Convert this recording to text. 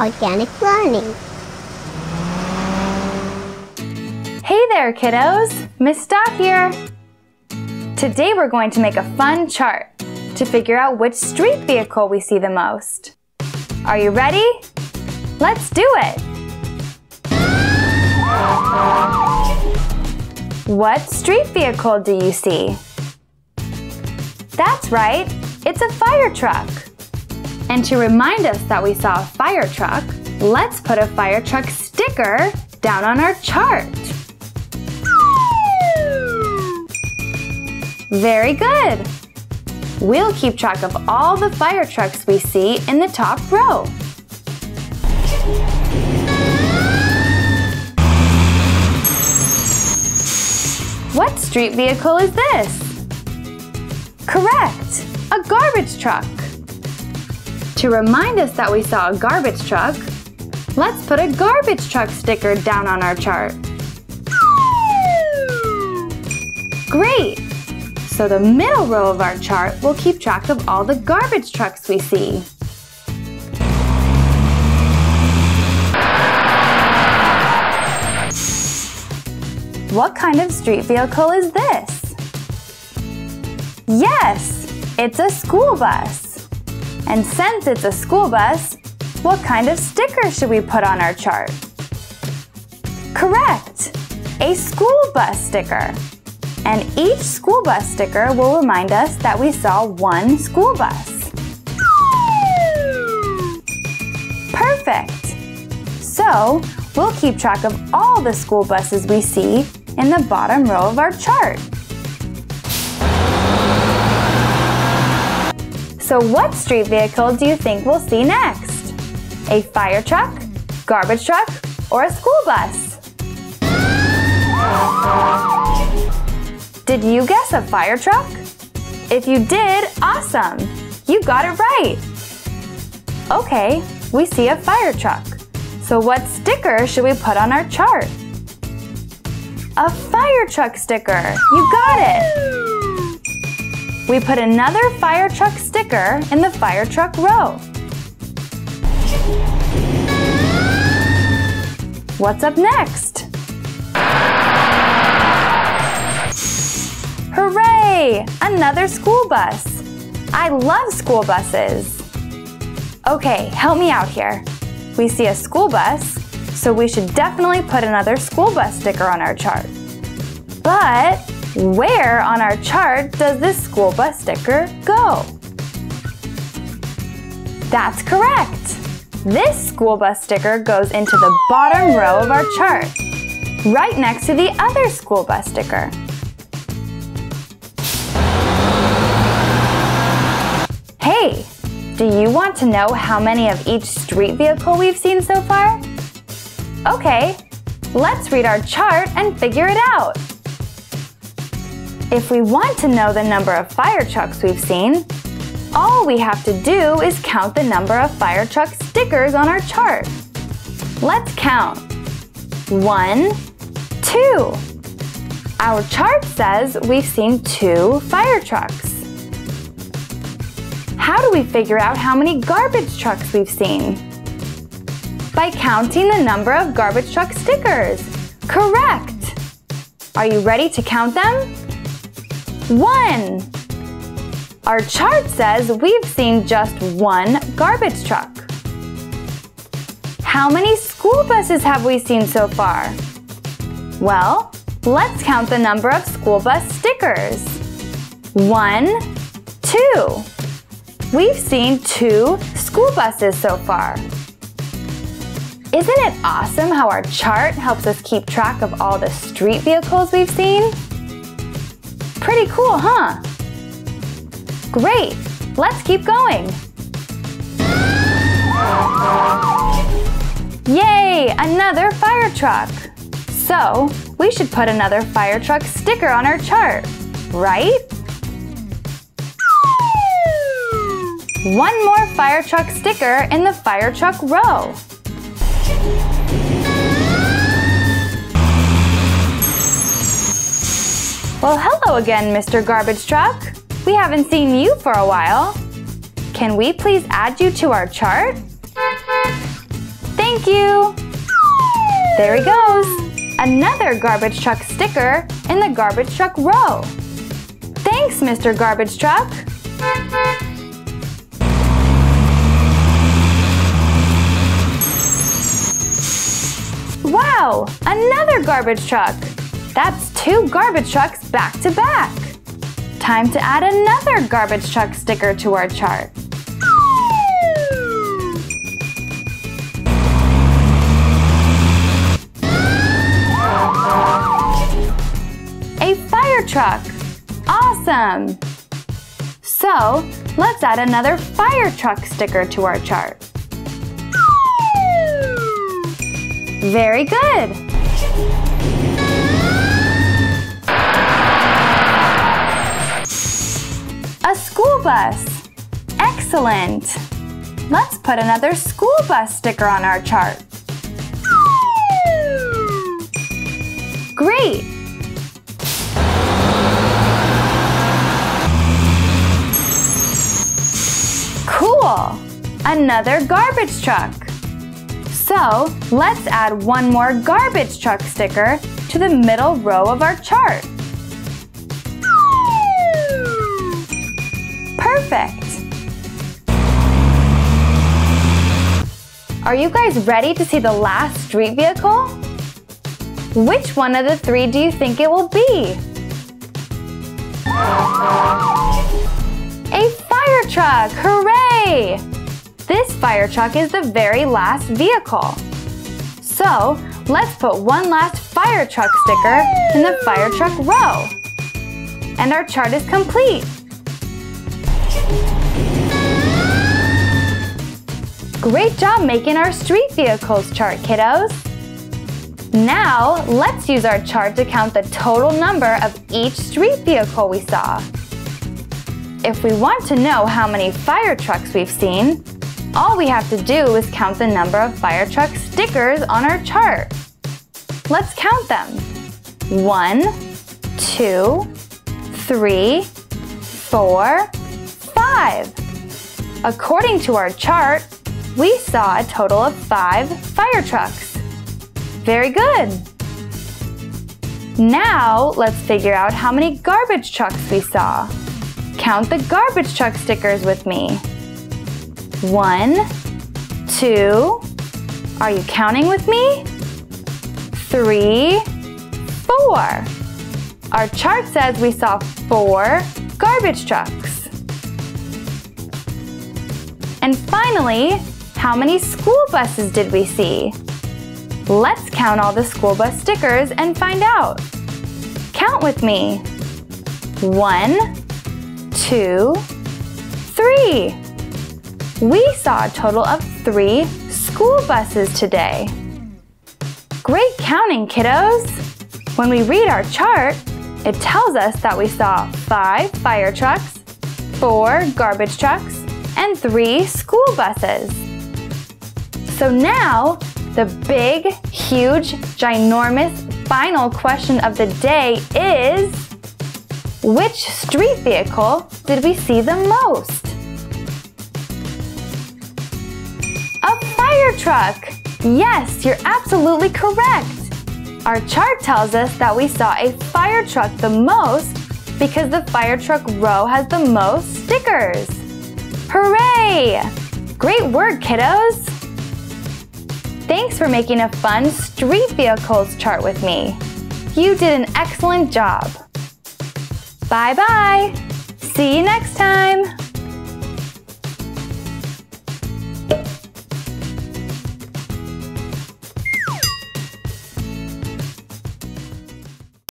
Organic Learning. Hey there, kiddos! Miss Stock here! Today we're going to make a fun chart to figure out which street vehicle we see the most. Are you ready? Let's do it! What street vehicle do you see? That's right, it's a fire truck. And to remind us that we saw a fire truck, let's put a fire truck sticker down on our chart. Very good. We'll keep track of all the fire trucks we see in the top row. What street vehicle is this? Correct, a garbage truck. To remind us that we saw a garbage truck, let's put a garbage truck sticker down on our chart. Great! So the middle row of our chart will keep track of all the garbage trucks we see. What kind of street vehicle is this? Yes, it's a school bus. And since it's a school bus, what kind of sticker should we put on our chart? Correct! A school bus sticker. And each school bus sticker will remind us that we saw one school bus. Perfect! So, we'll keep track of all the school buses we see in the bottom row of our chart. So what street vehicle do you think we'll see next? A fire truck, garbage truck, or a school bus? Did you guess a fire truck? If you did, awesome! You got it right! Okay, we see a fire truck. So what sticker should we put on our chart? A fire truck sticker! You got it! We put another fire truck sticker in the fire truck row. What's up next? Hooray! Another school bus. I love school buses. Okay, help me out here. We see a school bus, so we should definitely put another school bus sticker on our chart. But where on our chart does this school bus sticker go? That's correct! This school bus sticker goes into the bottom row of our chart, right next to the other school bus sticker. Hey! Do you want to know how many of each street vehicle we've seen so far? Okay, let's read our chart and figure it out. If we want to know the number of fire trucks we've seen, all we have to do is count the number of fire truck stickers on our chart. Let's count. 1, 2. Our chart says we've seen 2 fire trucks. How do we figure out how many garbage trucks we've seen? By counting the number of garbage truck stickers. Correct! Are you ready to count them? 1. Our chart says we've seen just 1 garbage truck. How many school buses have we seen so far? Well, let's count the number of school bus stickers. 1, 2. We've seen 2 school buses so far. Isn't it awesome how our chart helps us keep track of all the street vehicles we've seen? Pretty cool, huh? Great! Let's keep going! Yay! Another fire truck! So, we should put another fire truck sticker on our chart, right? One more fire truck sticker in the fire truck row. Well, hello again, Mr. Garbage Truck. We haven't seen you for a while. Can we please add you to our chart? Thank you! There he goes! Another garbage truck sticker in the garbage truck row. Thanks, Mr. Garbage Truck! Wow! Another garbage truck! That's two garbage trucks back to back! Time to add another garbage truck sticker to our chart. A fire truck! Awesome! So, let's add another fire truck sticker to our chart. Very good! A school bus! Excellent! Let's put another school bus sticker on our chart. Great! Cool! Another garbage truck! So, let's add one more garbage truck sticker to the middle row of our chart. Perfect! Are you guys ready to see the last street vehicle? Which one of the three do you think it will be? A fire truck! Hooray! This fire truck is the very last vehicle. So, let's put one last fire truck sticker in the fire truck row. And our chart is complete. Great job making our street vehicles chart, kiddos. Now, let's use our chart to count the total number of each street vehicle we saw. If we want to know how many fire trucks we've seen, all we have to do is count the number of fire truck stickers on our chart. Let's count them. 1, 2, 3, 4, 5. According to our chart, we saw a total of 5 fire trucks. Very good! Now, let's figure out how many garbage trucks we saw. Count the garbage truck stickers with me. 1, 2, are you counting with me? 3, 4. Our chart says we saw 4 garbage trucks. And finally, how many school buses did we see? Let's count all the school bus stickers and find out. Count with me. 1, 2, 3. We saw a total of 3 school buses today. Great counting, kiddos! When we read our chart, it tells us that we saw 5 fire trucks, 4 garbage trucks, and 3 school buses. So now, the big, huge, ginormous final question of the day is, which street vehicle did we see the most? Fire truck! Yes, you're absolutely correct! Our chart tells us that we saw a fire truck the most because the fire truck row has the most stickers. Hooray! Great work, kiddos! Thanks for making a fun street vehicles chart with me. You did an excellent job. Bye-bye! See you next time!